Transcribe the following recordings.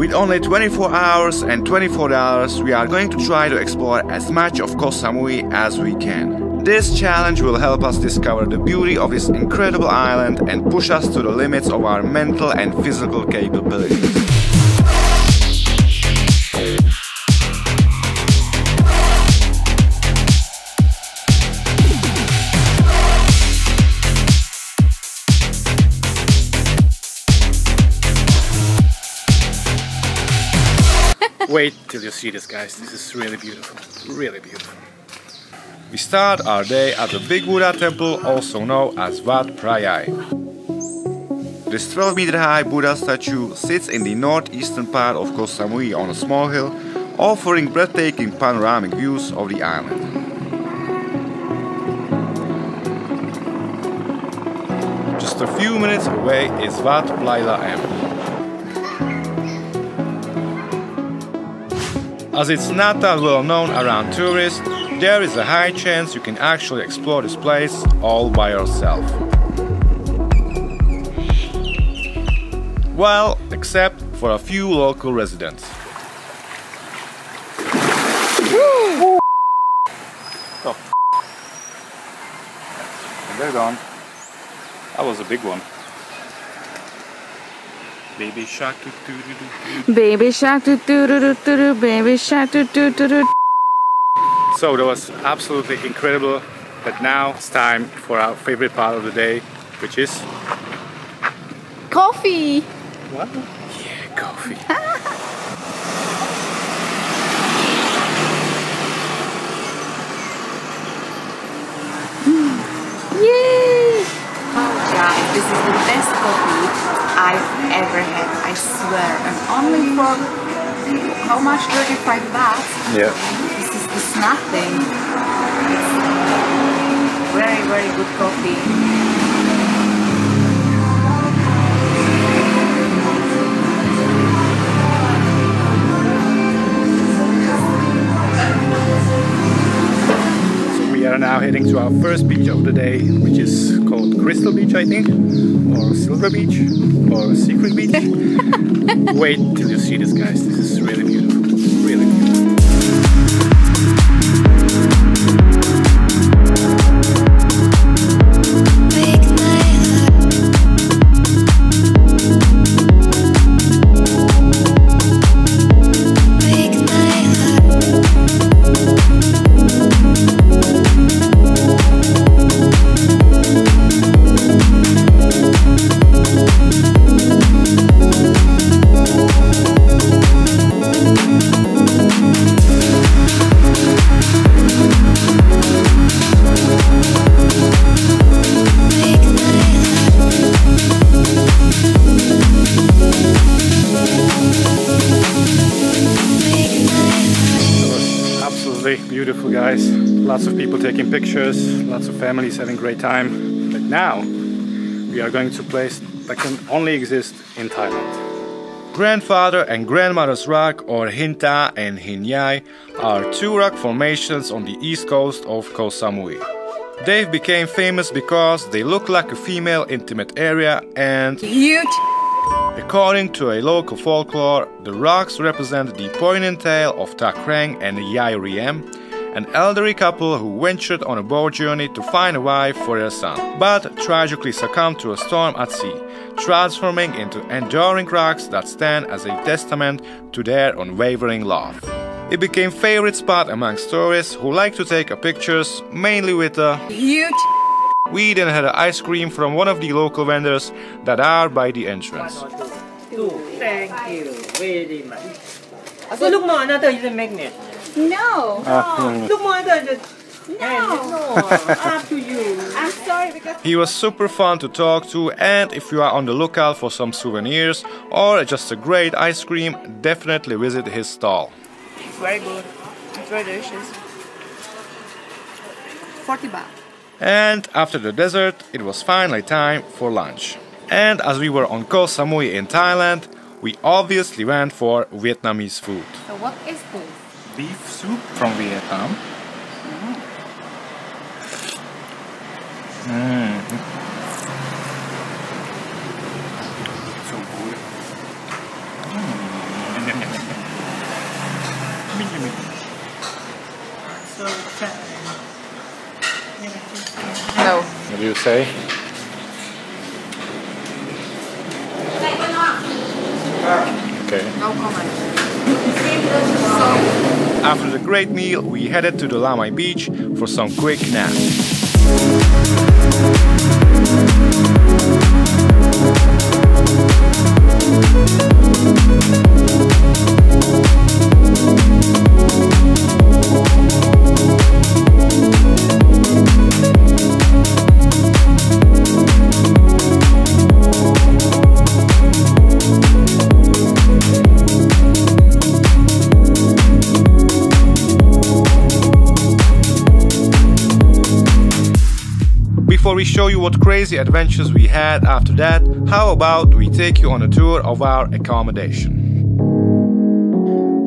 With only 24 hours and $24, we are going to try to explore as much of Koh Samui as we can. This challenge will help us discover the beauty of this incredible island and push us to the limits of our mental and physical capabilities. Wait till you see this, guys. This is really beautiful, really beautiful. We start our day at the Big Buddha Temple, also known as Wat Phra Yai. This 12-meter high Buddha statue sits in the northeastern part of Koh Samui on a small hill, offering breathtaking panoramic views of the island. Just a few minutes away is Wat Plai Laem. As it's not that well known around tourists, there is a high chance you can actually explore this place all by yourself. Well, except for a few local residents. Woo! Oh, and they're gone. That was a big one. Baby shark doo doo doo doo. Baby shark doo doo doo doo doo. Baby shark doo doo doo doo. So that was absolutely incredible, but now it's time for our favorite part of the day, which is coffee. What? Yeah, coffee. Yay! Oh yeah, this is the best coffee I've ever had, I swear. And only for how much? 35 baht? Yeah. This is this nothing. It's very, very good coffee. So we are now heading to our first beach of the day, which is called Crystal Beach, I think, or Silver Beach, or Secret Beach. Wait till you see this, guys. This is really beautiful, really beautiful. Beautiful, guys. Lots of people taking pictures, lots of families having a great time. But now we are going to a place that can only exist in Thailand. Grandfather and Grandmother's Rock, or Hinta and Hinyai, are two rock formations on the east coast of Koh Samui. They became famous because they look like a female intimate area and huge. According to a local folklore, the rocks represent the poignant tale of Takrang and Yai Riem, an elderly couple who ventured on a boat journey to find a wife for their son, but tragically succumbed to a storm at sea, transforming into enduring rocks that stand as a testament to their unwavering love. It became a favorite spot amongst tourists who like to take pictures, mainly with a huge. We then had ice cream from one of the local vendors that are by the entrance. Thank you very much. So look more, another is a magnet. No. Look more, another. No. Up to you. I'm sorry because he was super fun to talk to, and if you are on the lookout for some souvenirs or just a great ice cream, definitely visit his stall. It's very good. It's very delicious. 40 baht. And after the dessert, it was finally time for lunch. And as we were on Koh Samui in Thailand, we obviously went for Vietnamese food. So what is this? Beef soup from Vietnam. So good. No. What do you say? Okay. No comment. After the great meal, we headed to the Lamai beach for some quick nap. Before we show you what crazy adventures we had after that, how about we take you on a tour of our accommodation.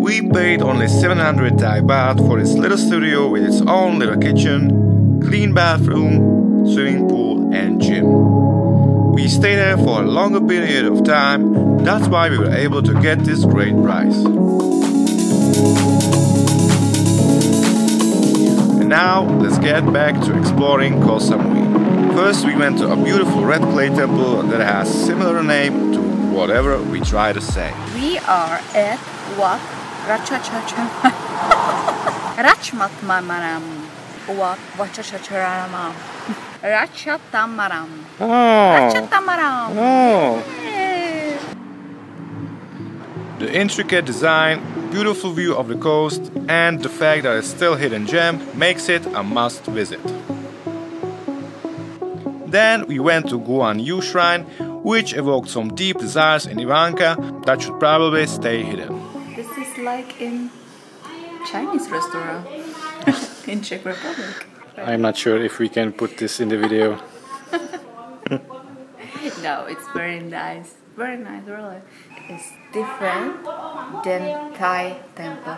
We paid only 700 Thai baht for this little studio with its own little kitchen, clean bathroom, swimming pool and gym. We stayed there for a longer period of time, that's why we were able to get this great price. And now, let's get back to exploring Koh Samui. First, we went to a beautiful red clay temple that has similar name to whatever we try to say. We are at Wat Rachachacharam. Wat Rachachacharam. Rachachamaram. Oh. Rachachamaram. Oh. The intricate design, beautiful view of the coast, and the fact that it's still a hidden gem makes it a must visit. Then we went to Guan Yu Shrine, which evoked some deep desires in Ivanka that should probably stay hidden. This is like in Chinese restaurant in Czech Republic. Right? I'm not sure if we can put this in the video. No, it's very nice, really. It's different than Thai temple.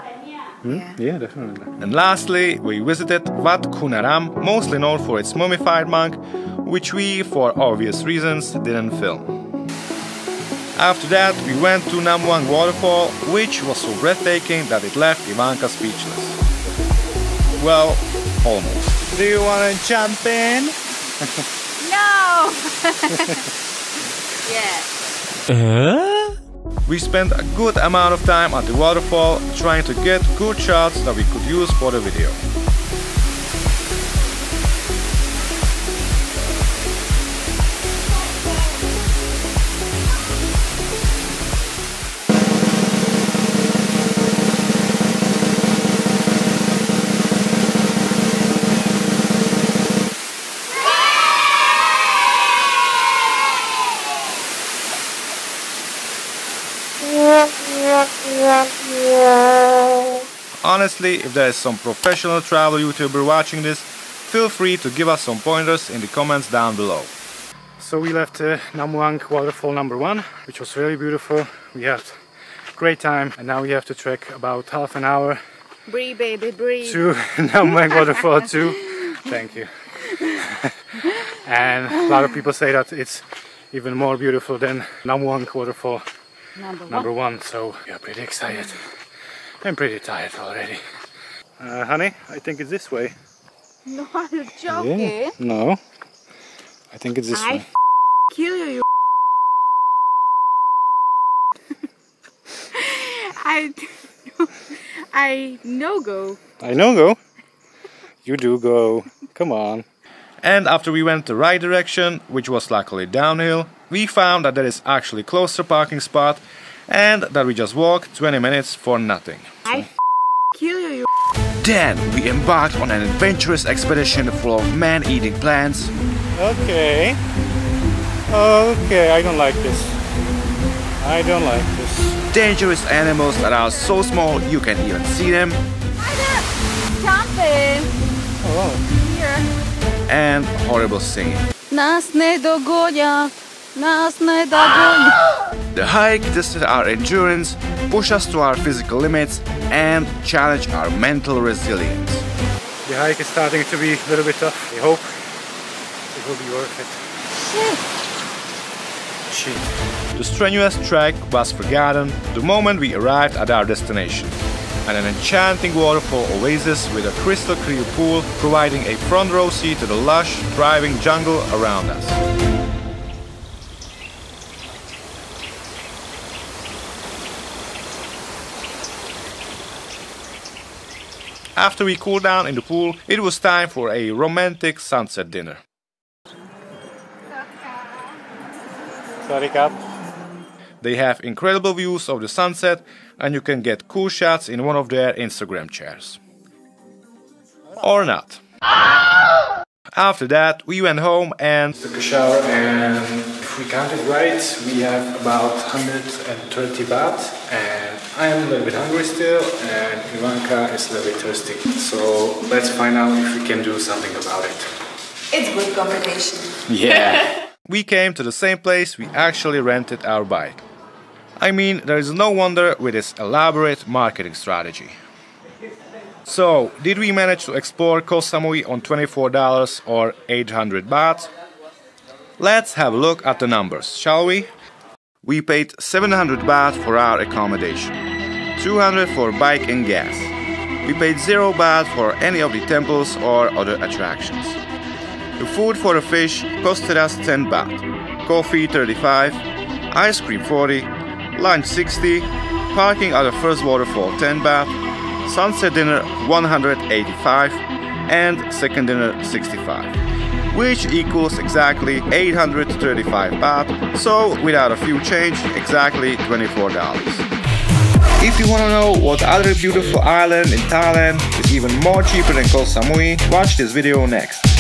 Yeah, definitely. And lastly, we visited Wat Khunaram, mostly known for its mummified monk, which we, for obvious reasons, didn't film. After that, we went to Namuang waterfall, which was so breathtaking that it left Ivanka speechless. Well, almost. Do you want to jump in? No! Yeah. We spent a good amount of time at the waterfall trying to get good shots that we could use for the video. Honestly, if there is some professional travel YouTuber watching this, feel free to give us some pointers in the comments down below. So we left Namuang waterfall number 1, which was really beautiful. We had a great time and now we have to trek about half an hour. Breathe, baby, breathe. To Namuang waterfall 2. Thank you. And a lot of people say that it's even more beautiful than Namuang waterfall number one, so we are pretty excited. I'm pretty tired already. Honey, I think it's this way. No, you're joking. Yeah. No, I think it's this way. I kill you, you I no go. I no go? You do go. Come on. And after we went the right direction, which was luckily downhill, we found that there is actually a closer parking spot and that we just walked 20 minutes for nothing. I kill you. Then we embarked on an adventurous expedition full of man-eating plants. Okay, I don't like this. I don't like this. Dangerous animals that are so small you can't even see them. Jumping. Oh. Here. And horrible singing. The hike tested our endurance, pushed us to our physical limits and challenged our mental resilience. The hike is starting to be a little bit tough. I hope it will be worth it. Shit. The strenuous trek was forgotten the moment we arrived at our destination. and an enchanting waterfall oasis with a crystal clear pool, providing a front row seat to the lush, thriving jungle around us. After we cooled down in the pool, it was time for a romantic sunset dinner. Sorry, Kat. They have incredible views of the sunset, and you can get cool shots in one of their Instagram chairs. Or not. After that, we went home and took a shower, and if we counted right, we have about 130 baht, and I am a little bit hungry still, and Ivanka is a little bit thirsty. So let's find out if we can do something about it. It's a good combination. Yeah. We came to the same place we actually rented our bike. I mean, there is no wonder with this elaborate marketing strategy. So, did we manage to explore Koh Samui on $24 or 800 baht? Let's have a look at the numbers, shall we? We paid 700 baht for our accommodation, 200 for bike and gas. We paid 0 baht for any of the temples or other attractions. The food for the fish costed us 10 baht, coffee 35, ice cream 40, lunch 60, parking at the first waterfall 10 baht, sunset dinner 185 and second dinner 65, which equals exactly 835 baht, so without a few change, exactly $24. If you want to know what other beautiful island in Thailand is even more cheaper than Koh Samui, watch this video next.